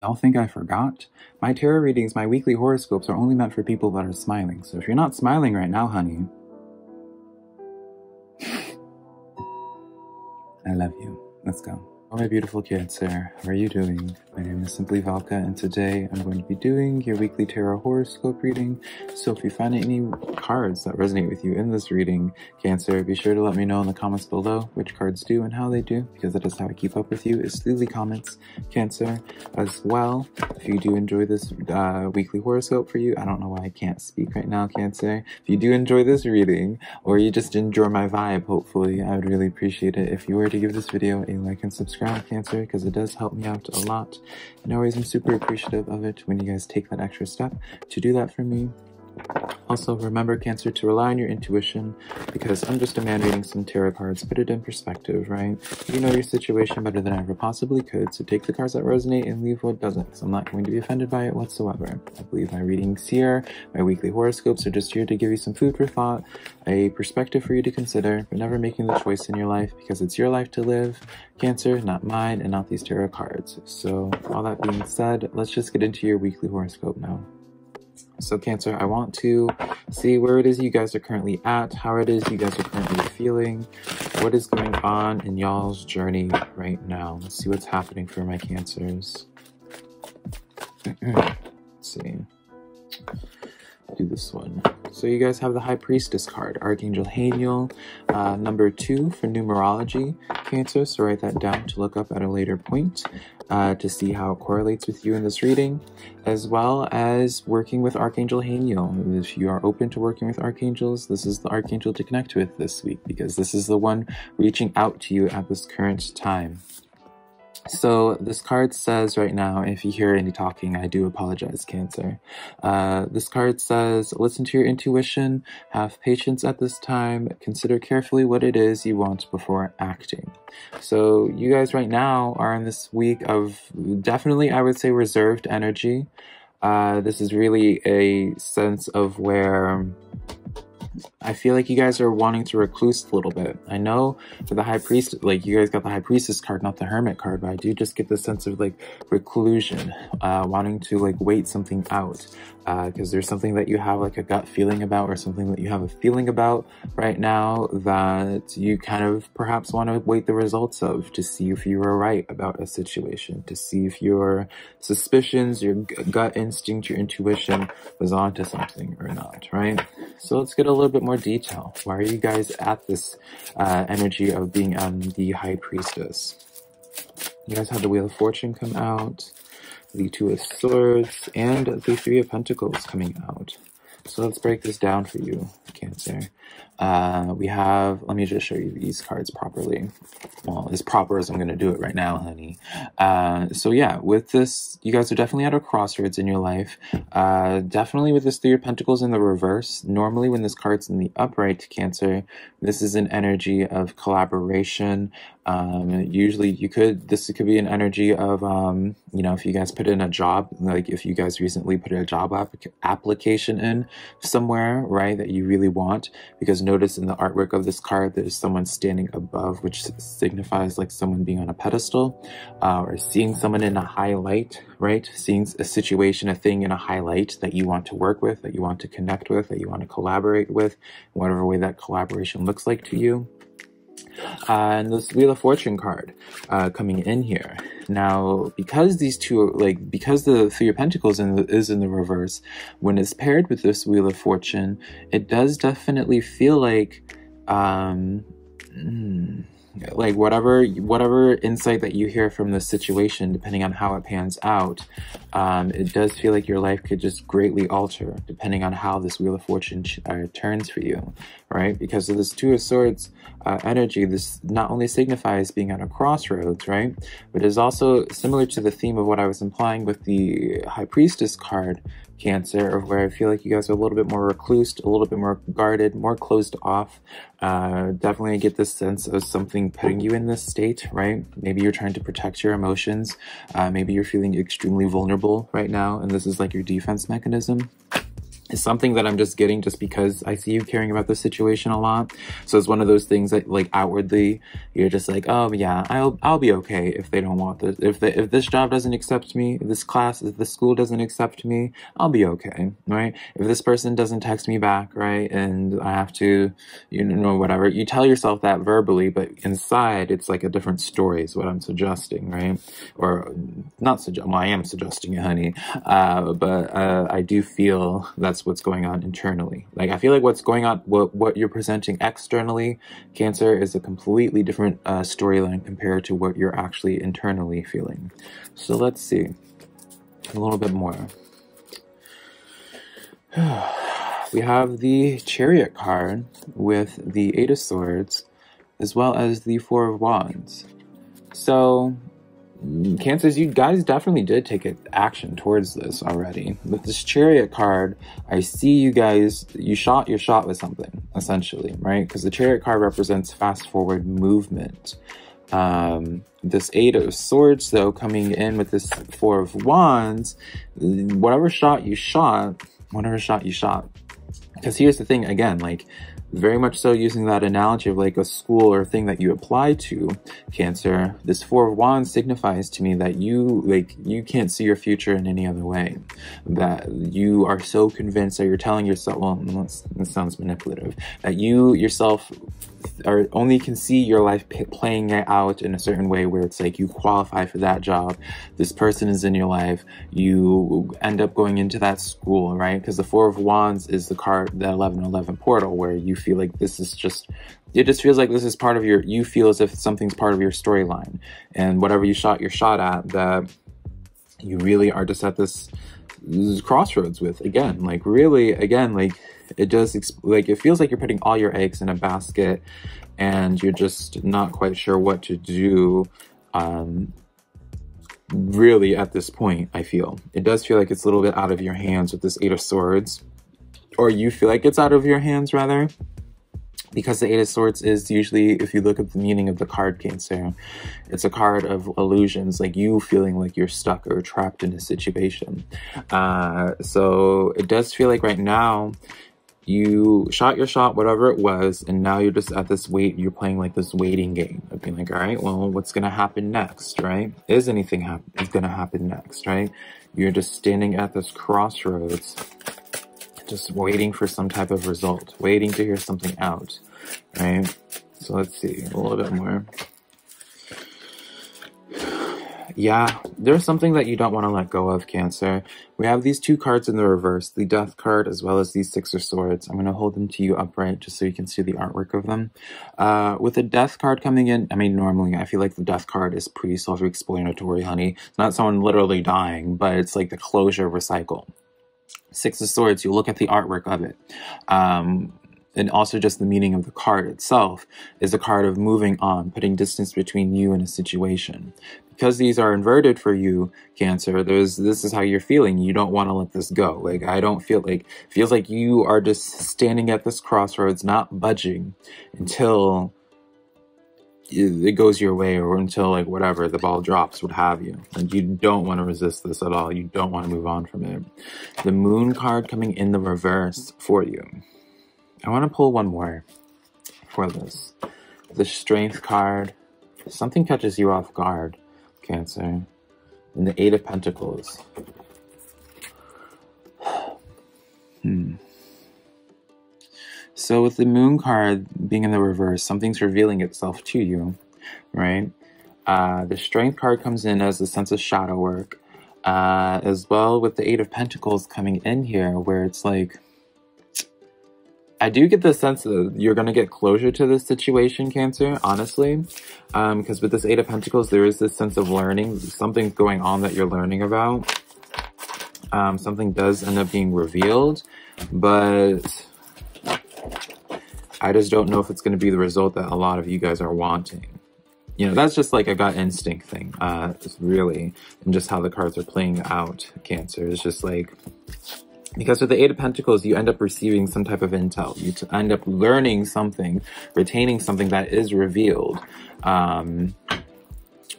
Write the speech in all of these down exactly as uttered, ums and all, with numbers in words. Y'all think I forgot? My tarot readings, my weekly horoscopes are only meant for people that are smiling, so if you're not smiling right now, honey, I love you. Let's go. All my beautiful Cancer, how are you doing? My name is Simply Valka, and today I'm going to be doing your weekly tarot horoscope reading. So if you find any cards that resonate with you in this reading, Cancer, be sure to let me know in the comments below which cards do and how they do, because that is how I keep up with you, is through the comments, Cancer, as well. If you do enjoy this uh, weekly horoscope for you, I don't know why I can't speak right now, Cancer. If you do enjoy this reading, or you just enjoy my vibe, hopefully, I would really appreciate it if you were to give this video a like and subscribe. Cancer, because it does help me out a lot, and always I'm super appreciative of it when you guys take that extra step to do that for me. Also, remember, Cancer, to rely on your intuition, because I'm just a man reading some tarot cards. Put it in perspective, right? You know your situation better than I ever possibly could, so take the cards that resonate and leave what doesn't, because I'm not going to be offended by it whatsoever. I believe my readings here, my weekly horoscopes, are just here to give you some food for thought, a perspective for you to consider, but never making the choice in your life, because it's your life to live, Cancer, not mine, and not these tarot cards. So, all that being said, let's just get into your weekly horoscope now. So, Cancer, I want to see where it is you guys are currently at, how it is you guys are currently feeling, what is going on in y'all's journey right now. Let's see what's happening for my Cancers. Let's see. Do this one. So you guys have the High Priestess card, Archangel Haniel, uh, number two for numerology, Cancer. So write that down to look up at a later point uh, to see how it correlates with you in this reading, as well as working with Archangel Haniel. If you are open to working with archangels, this is the archangel to connect with this week, because this is the one reaching out to you at this current time. So this card says right now, if you hear any talking, I do apologize, Cancer. Uh, this card says, listen to your intuition, have patience at this time, consider carefully what it is you want before acting. So you guys right now are in this week of definitely, I would say, reserved energy. Uh, this is really a sense of where I feel like you guys are wanting to recluse a little bit. I know for the High Priest, like you guys got the High Priestess card, not the Hermit card, but I do just get the sense of like reclusion, uh, wanting to like wait something out, because uh, there's something that you have like a gut feeling about, or something that you have a feeling about right now that you kind of perhaps want to wait the results of, to see if you were right about a situation, to see if your suspicions, your gut instinct, your intuition was onto something or not, right? So let's get a little bit more detail. Why are you guys at this uh, energy of being on the High Priestess? You guys had the Wheel of Fortune come out, the Two of Swords, and the Three of Pentacles coming out. So let's break this down for you, Cancer. Uh, we have, let me just show you these cards properly. Well, as proper as I'm going to do it right now, honey. Uh, so yeah, with this, you guys are definitely at a crossroads in your life. Uh, definitely with this Three of Pentacles in the reverse. Normally when this card's in the upright, Cancer, this is an energy of collaboration. Um, usually you could, this could be an energy of, um, you know, if you guys put in a job, like if you guys recently put a job app application in somewhere, right, that you really want, because notice in the artwork of this card, there's someone standing above, which signifies like someone being on a pedestal, uh, or seeing someone in a high light, right? Seeing a situation, a thing in a high light that you want to work with, that you want to connect with, that you want to collaborate with, whatever way that collaboration looks like to you. Uh, and this Wheel of Fortune card uh, coming in here. Now, because these two, are, like, because the Three of Pentacles in the, is in the reverse, when it's paired with this Wheel of Fortune, it does definitely feel like, um, mm, like whatever, whatever insight that you hear from the situation, depending on how it pans out, um, it does feel like your life could just greatly alter depending on how this Wheel of Fortune uh, turns for you, right? Because of this Two of Swords uh, energy, this not only signifies being at a crossroads, right? But is also similar to the theme of what I was implying with the High Priestess card, Cancer, of where I feel like you guys are a little bit more reclused, a little bit more guarded, more closed off. Uh, definitely get this sense of something putting you in this state, right? Maybe you're trying to protect your emotions. Uh, maybe you're feeling extremely vulnerable right now, and this is like your defense mechanism. is something that I'm just getting just because I see you caring about this situation a lot. So it's one of those things that, like, outwardly you're just like, oh yeah, I'll I'll be okay if they don't want this. If they, if this job doesn't accept me, if this class, if this school doesn't accept me, I'll be okay, right? If this person doesn't text me back, right, and I have to, you know, whatever. You tell yourself that verbally, but inside it's like a different story is what I'm suggesting, right? Or not suggest. Well, I am suggesting it, honey. Uh, but uh, I do feel that's what's going on internally. Like, I feel like what's going on, what, what you're presenting externally, Cancer, is a completely different uh, storyline compared to what you're actually internally feeling. So let's see a little bit more. We have the Chariot card with the Eight of Swords as well as the Four of Wands. So Cancers, you guys definitely did take action towards this already. With this Chariot card, I see you guys, you shot your shot with something, essentially, right? Because the Chariot card represents fast-forward movement. Um, this Eight of Swords, though, coming in with this Four of Wands, whatever shot you shot, whatever shot you shot. Because here's the thing, again, like, very much so using that analogy of like a school or thing that you apply to, Cancer, this Four of Wands signifies to me that you, like, you can't see your future in any other way. That you are so convinced that you're telling yourself, well, that sounds manipulative, that you yourself are only can see your life playing it out in a certain way where it's like you qualify for that job, this person is in your life, you end up going into that school, right? Because the Four of Wands is the card, the eleven eleven portal, where you feel like this is just, it just feels like this is part of your, you feel as if something's part of your storyline, and whatever you shot your shot at, that you really are just at this crossroads with, again, like, really, again, like, it does, like, it feels like you're putting all your eggs in a basket and you're just not quite sure what to do, um really, at this point. I feel it does feel like it's a little bit out of your hands with this Eight of Swords. Or you feel like it's out of your hands, rather, because the Eight of Swords is usually, if you look at the meaning of the card, Cancer, it's a card of illusions, like you feeling like you're stuck or trapped in a situation. Uh, so it does feel like right now, you shot your shot, whatever it was, and now you're just at this wait, you're playing like this waiting game of being like, all right, well, what's gonna happen next, right? Is anything hap is gonna happen next, right? You're just standing at this crossroads, just waiting for some type of result, waiting to hear something out, right? So let's see a little bit more. Yeah, there's something that you don't want to let go of, Cancer. We have these two cards in the reverse, the Death card as well as these Six of Swords. I'm going to hold them to you upright just so you can see the artwork of them. Uh, with the Death card coming in, I mean, normally I feel like the Death card is pretty self-explanatory, honey. It's not someone literally dying, but it's like the closure of a cycle. Six of Swords, you look at the artwork of it, um, and also just the meaning of the card itself, is a card of moving on, putting distance between you and a situation. Because these are inverted for you, Cancer, there's, this is how you're feeling. You don't want to let this go. Like, I don't feel like, feels like you are just standing at this crossroads, not budging until it goes your way, or until, like, whatever, the ball drops, what have you. Like, you don't want to resist this at all. You don't want to move on from it. The Moon card coming in the reverse for you. I want to pull one more for this. The Strength card. Something catches you off guard, Cancer. And the Eight of Pentacles. Hmm. So with the Moon card being in the reverse, something's revealing itself to you, right? Uh, the Strength card comes in as a sense of shadow work, uh, as well with the Eight of Pentacles coming in here, where it's like, I do get the sense that you're going to get closure to this situation, Cancer, honestly. Um, because with this Eight of Pentacles, there is this sense of learning. Something's going on that you're learning about. Um, something does end up being revealed, but I just don't know if it's going to be the result that a lot of you guys are wanting. You know, that's just like a gut instinct thing, uh, really, and just how the cards are playing out, Cancer. It's just like, because with the Eight of Pentacles, you end up receiving some type of intel. You end up learning something, retaining something that is revealed. Um,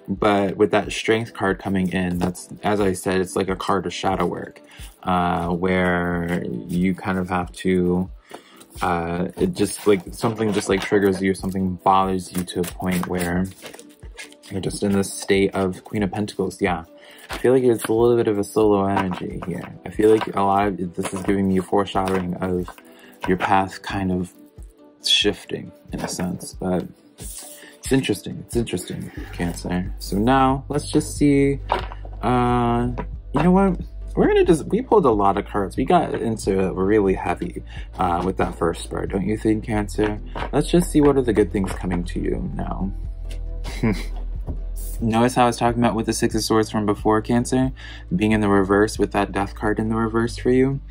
But with that Strength card coming in, that's, as I said, it's like a card of shadow work, uh, where you kind of have to, uh, it just like something just like triggers you, something bothers you to a point where you're just in this state of Queen of Pentacles. Yeah, I feel like it's a little bit of a solo energy here. I feel like a lot of this is giving me a foreshadowing of your path kind of shifting in a sense, but it's interesting. It's interesting, Cancer. So now let's just see. Uh, you know what? We're gonna just, we pulled a lot of cards. We got into it really heavy uh, with that first spur, don't you think, Cancer? Let's just see what are the good things coming to you now. Notice how I was talking about with the Six of Swords from before, Cancer, being in the reverse with that Death card in the reverse for you.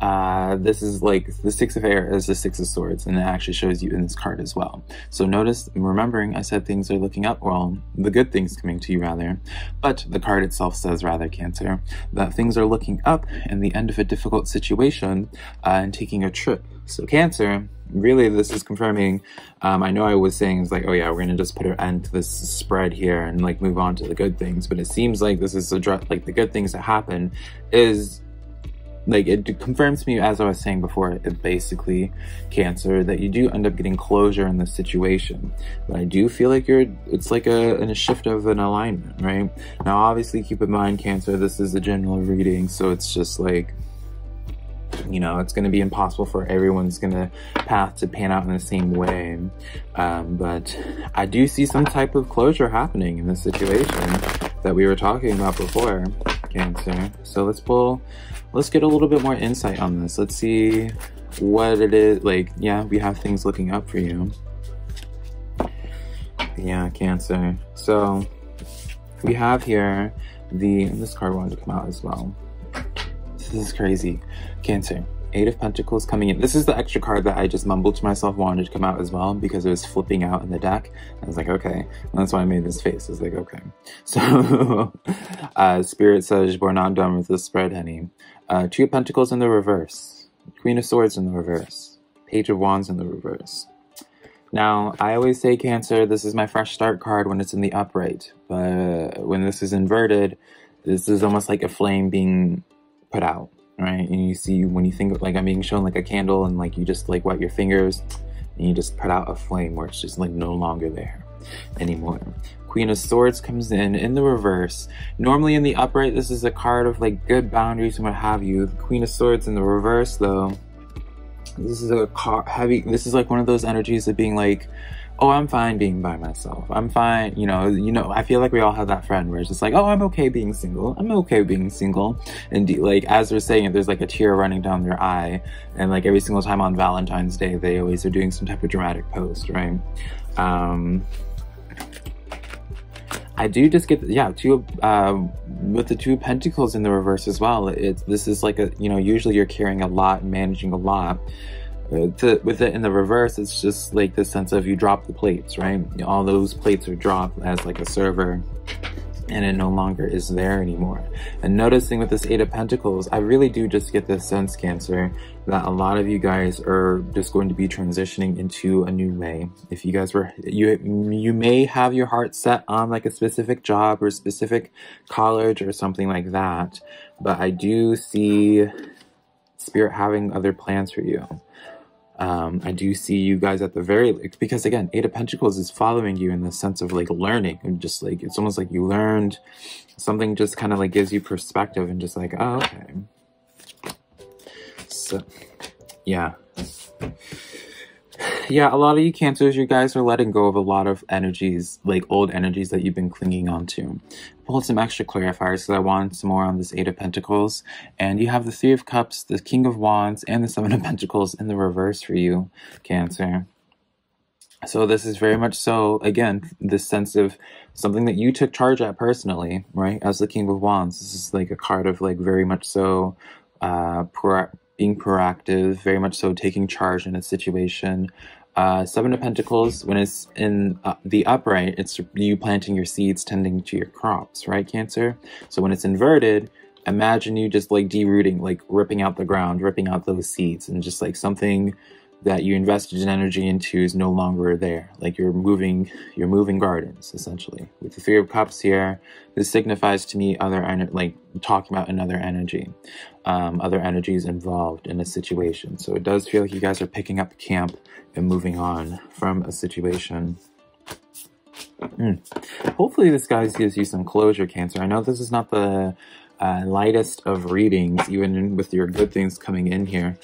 Uh, this is like the Six of Air is the Six of Swords, and it actually shows you in this card as well. So notice, remembering I said things are looking up, well, the good things coming to you rather, but the card itself says rather, Cancer, that things are looking up and the end of a difficult situation uh, and taking a trip. So Cancer, really this is confirming, um, I know I was saying it's like, oh yeah, we're gonna just put an end to this spread here and like move on to the good things, but it seems like this is address like the good things that happen is like it confirms me, as I was saying before, it basically, Cancer, that you do end up getting closure in this situation. But I do feel like you're, it's like a, in a shift of an alignment, right? Now obviously keep in mind, Cancer, this is a general reading, so it's just like, you know, it's going to be impossible for everyone's going to path to pan out in the same way. Um, but I do see some type of closure happening in this situation that we were talking about before, Cancer. So let's pull, let's get a little bit more insight on this. Let's see what it is. Like, yeah, we have things looking up for you. Yeah, Cancer. So we have here the, this card wanted to come out as well. This is crazy, Cancer. Eight of Pentacles coming in. This is the extra card that I just mumbled to myself wanted to come out as well because it was flipping out in the deck. I was like, okay. And that's why I made this face. I was like, okay. So, uh, Spirit says, we're not done with this spread, honey. Uh, Two of Pentacles in the reverse. Queen of Swords in the reverse. Page of Wands in the reverse. Now, I always say, Cancer, this is my fresh start card when it's in the upright. But when this is inverted, this is almost like a flame being put out, right? And you see, when you think of, like, I'm being shown like a candle and like you just like wet your fingers and you just put out a flame where it's just like no longer there anymore. Queen of Swords comes in in the reverse. Normally in the upright, this is a card of like good boundaries and what have you. The Queen of Swords in the reverse though, this is a heavy, this is like one of those energies of being like, oh, I'm fine being by myself. I'm fine, you know, you know, I feel like we all have that friend where it's just like, oh, I'm okay being single. I'm okay being single. And like, as we're saying it, there's like a tear running down their eye. And like every single time on Valentine's Day, they always are doing some type of dramatic post, right? Um, I do just get, yeah, two, um, with the Two of Pentacles in the reverse as well. It's, this is like a, you know, usually you're carrying a lot and managing a lot. To, with it in the reverse, it's just like the sense of you drop the plates, right? All those plates are dropped as like a server and it no longer is there anymore. And noticing with this Eight of Pentacles, I really do just get this sense, Cancer, that a lot of you guys are just going to be transitioning into a new way. If you guys were, you you may have your heart set on like a specific job or a specific college or something like that, but I do see Spirit having other plans for you. Um, I do see you guys at the very, because again, Eight of Pentacles is following you in the sense of like learning and just like, it's almost like you learned something, just kind of like gives you perspective and just like, oh, okay. So yeah. Yeah, a lot of you Cancers, you guys are letting go of a lot of energies, like old energies that you've been clinging on to. Pulled some extra clarifiers because I wanted some more on this Eight of Pentacles. And you have the Three of Cups, the King of Wands, and the Seven of Pentacles in the reverse for you, Cancer. So this is very much so, again, this sense of something that you took charge at personally, right? As the King of Wands, this is like a card of like very much so uh, pro being proactive, very much so taking charge in a situation. Uh, Seven of Pentacles, when it's in uh, the upright, it's you planting your seeds, tending to your crops, right, Cancer? So when it's inverted, imagine you just like de-rooting, like ripping out the ground, ripping out those seeds, and just like something that you invested in energy into is no longer there. Like you're moving, you're moving gardens, essentially. With the Three of Cups here, this signifies to me other, like talking about another energy, um, other energies involved in a situation. So it does feel like you guys are picking up camp and moving on from a situation. Mm. Hopefully this guys gives you some closure, Cancer. I know this is not the uh, lightest of readings, even with your good things coming in here.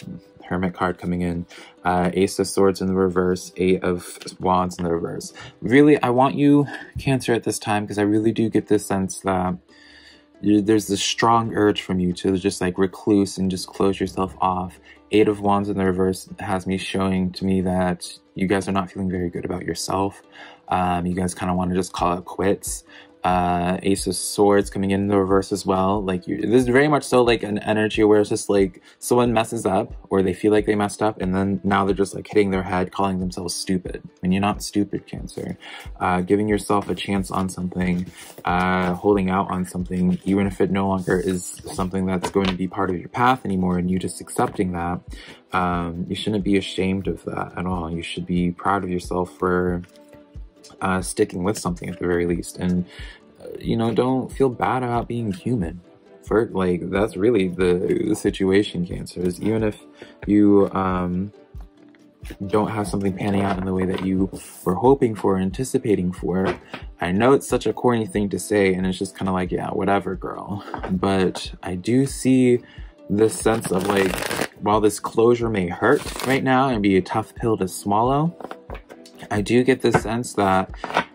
Hermit card coming in, uh, Ace of Swords in the reverse, Eight of Wands in the reverse. Really, I want you, Cancer, at this time, because I really do get this sense that you, there's this strong urge from you to just like recluse and just close yourself off. Eight of Wands in the reverse has me showing to me that you guys are not feeling very good about yourself. Um, you guys kind of want to just call it quits. Uh, Ace of Swords coming in the reverse as well. Like you, this is very much so like an energy where it's just like someone messes up or they feel like they messed up, and then now they're just like hitting their head, calling themselves stupid. When you're not stupid, Cancer. Uh, giving yourself a chance on something, uh, holding out on something, even if it no longer is something that's going to be part of your path anymore, and you just accepting that. Um, you shouldn't be ashamed of that at all. You should be proud of yourself for Uh, sticking with something at the very least, and uh, you know, don't feel bad about being human. For like, that's really the, the situation, Cancer. Is even if you um, don't have something panning out in the way that you were hoping for, anticipating for. I know it's such a corny thing to say, and it's just kind of like, yeah, whatever, girl. But I do see this sense of like, while this closure may hurt right now and be a tough pill to swallow, I do get this sense that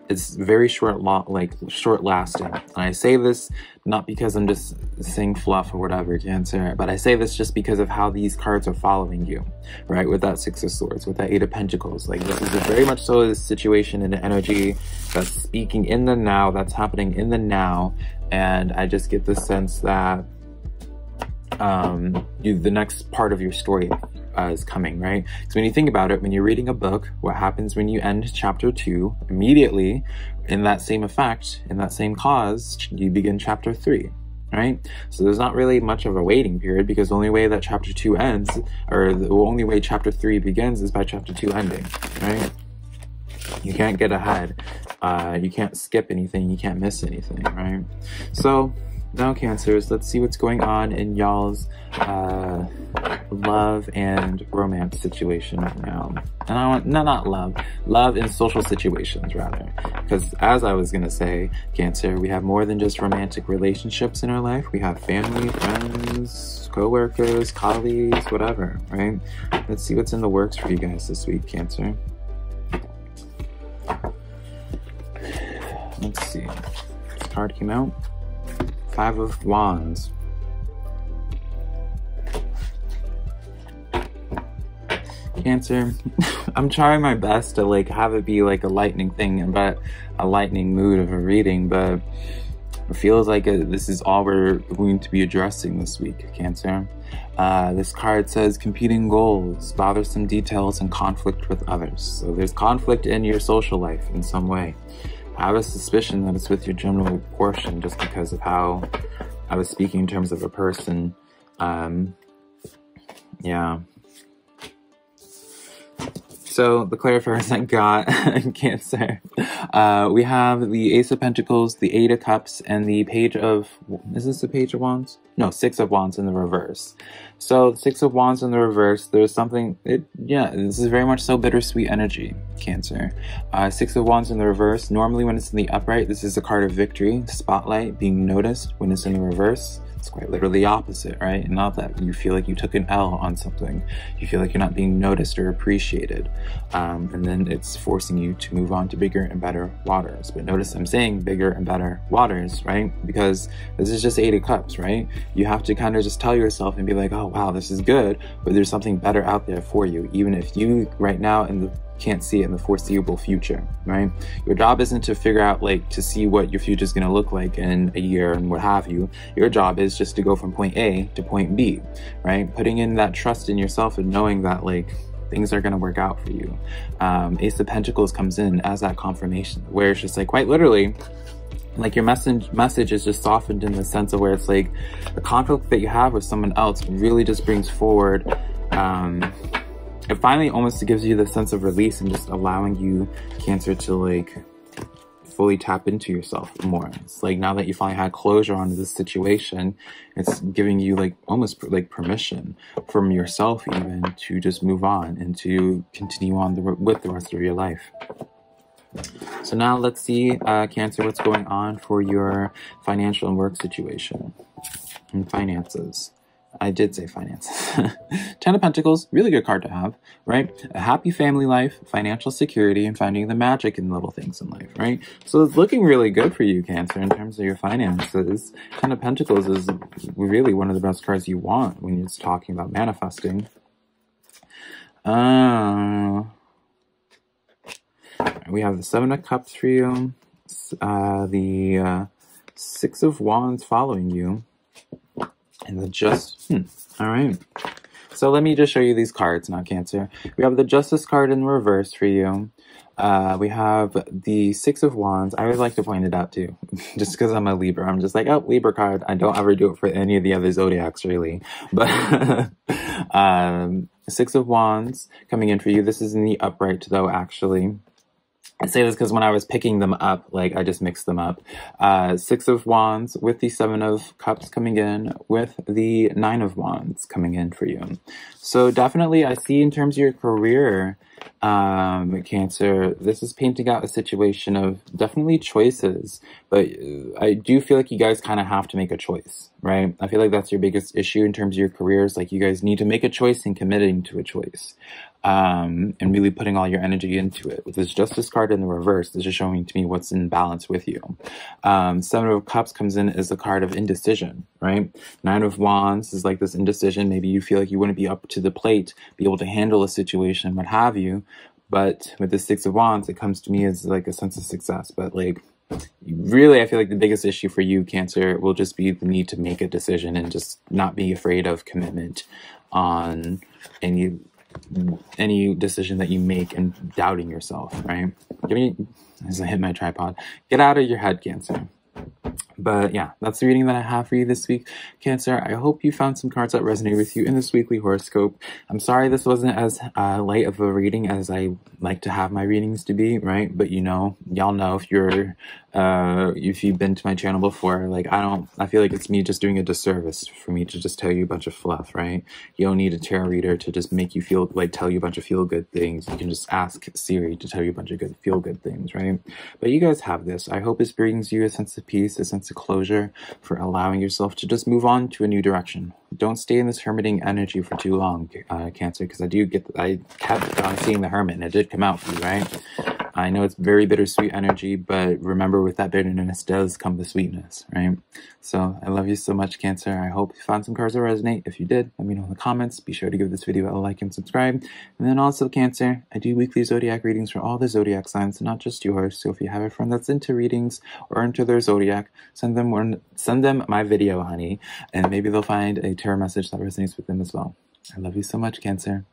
it's very short, like short lasting. And I say this not because I'm just saying fluff or whatever, Cancer, but I say this just because of how these cards are following you, right? With that Six of Swords, with that Eight of Pentacles, like this is a very much so a situation and an energy that's speaking in the now, that's happening in the now. And I just get this sense that um, you, the next part of your story Uh, is coming, right? So when you think about it, when you're reading a book, what happens when you end chapter two? Immediately, in that same effect, in that same cause, you begin chapter three, right? So there's not really much of a waiting period, because the only way that chapter two ends, or the only way chapter three begins, is by chapter two ending, right? You can't get ahead. Uh, you can't skip anything. You can't miss anything, right? So now, Cancers, let's see what's going on in y'all's uh, love and romance situation right now. And I want, no, not love, love and social situations, rather. Because as I was going to say, Cancer, we have more than just romantic relationships in our life. We have family, friends, co-workers, colleagues, whatever, right? Let's see what's in the works for you guys this week, Cancer. Let's see. This card came out. Five of Wands. Cancer, I'm trying my best to like have it be like a lightning thing, but a lightning mood of a reading, but it feels like a, this is all we're going to be addressing this week, Cancer. Uh, this card says competing goals, bothersome details, and conflict with others. So there's conflict in your social life in some way. I have a suspicion that it's with your general portion, just because of how I was speaking in terms of a person. Um, yeah. So the clarifiers I got in Cancer, uh, we have the Ace of Pentacles, the Eight of Cups, and the Page of, is this the Page of Wands? No, Six of Wands in the reverse. So Six of Wands in the reverse, there's something, it, yeah, this is very much so bittersweet energy, Cancer. Uh, Six of Wands in the reverse, normally when it's in the upright, this is a card of victory, spotlight, being noticed. When it's in the reverse, it's quite literally the opposite, right? And not that you feel like you took an L on something. You feel like you're not being noticed or appreciated. Um, and then it's forcing you to move on to bigger and better waters. But notice I'm saying bigger and better waters, right? Because this is just Eight of Cups, right? You have to kind of just tell yourself and be like, oh, wow, this is good, but there's something better out there for you. Even if you right now in the can't see it in the foreseeable future, right? Your job isn't to figure out like to see what your future is going to look like in a year and what have you. Your job is just to go from point A to point B, right? Putting in that trust in yourself and knowing that like things are going to work out for you. Um, Ace of Pentacles comes in as that confirmation where it's just like quite literally like your message message is just softened in the sense of where it's like the conflict that you have with someone else really just brings forward um it finally almost gives you the sense of release and just allowing you, Cancer, to like fully tap into yourself more. It's like now that you finally had closure on this situation, it's giving you like almost like permission from yourself even to just move on and to continue on the, with the rest of your life. So now let's see, uh, Cancer, what's going on for your financial and work situation and finances. I did say finances. Ten of Pentacles, really good card to have, right? A happy family life, financial security, and finding the magic in little things in life, right? So it's looking really good for you, Cancer, in terms of your finances. Ten of Pentacles is really one of the best cards you want when it's talking about manifesting. Uh, we have the Seven of Cups for you, uh, the uh, Six of Wands following you, and the just hmm. All right, so let me just show you these cards now, Cancer. We have the Justice card in reverse for you. Uh we have the Six of Wands. I always like to point it out too, just because I'm a Libra. I'm just like, oh, Libra card. I don't ever do it for any of the other zodiacs really, but um Six of Wands coming in for you. This is in the upright though, actually. I say this because when I was picking them up, like, I just mixed them up. Uh, Six of Wands with the Seven of Cups coming in, with the Nine of Wands coming in for you. So definitely, I see in terms of your career, um, Cancer, this is painting out a situation of definitely choices, but I do feel like you guys kind of have to make a choice, right? I feel like that's your biggest issue in terms of your careers. Like, you guys need to make a choice and committing to a choice. Um, and really putting all your energy into it. With this Justice card in the reverse, this is showing to me what's in balance with you. Um, Seven of Cups comes in as the card of indecision, right? Nine of Wands is like this indecision. Maybe you feel like you wouldn't be up to the plate, be able to handle a situation, what have you. But with the Six of Wands, it comes to me as like a sense of success. But like, really, I feel like the biggest issue for you, Cancer, will just be the need to make a decision and just not be afraid of commitment on any any decision that you make and doubting yourself, right? Give me, as I hit my tripod, get out of your head, Cancer. But yeah, that's the reading that I have for you this week, Cancer. I hope you found some cards that resonate with you in this weekly horoscope. I'm sorry this wasn't as uh, light of a reading as I like to have my readings to be, right? But you know, y'all know if you're, uh, if you've been to my channel before, like I don't, I feel like it's me just doing a disservice for me to just tell you a bunch of fluff, right? You don't need a tarot reader to just make you feel, like tell you a bunch of feel-good things. You can just ask Siri to tell you a bunch of good feel-good things, right? But you guys have this. I hope this brings you a sense of peace, a sense of closure, for allowing yourself to just move on to a new direction. Don't stay in this hermiting energy for too long, uh, Cancer, because I do get, I kept on seeing the Hermit, and it did come out for you, right? I know it's very bittersweet energy, but remember, with that bitterness does come the sweetness, right? So I love you so much, Cancer. I hope you found some cards that resonate. If you did, let me know in the comments. Be sure to give this video a like and subscribe. And then also, Cancer, I do weekly zodiac readings for all the zodiac signs, not just yours. So if you have a friend that's into readings or into their zodiac, send them one, send them my video, honey, and maybe they'll find a tarot message that resonates with them as well. I love you so much, Cancer.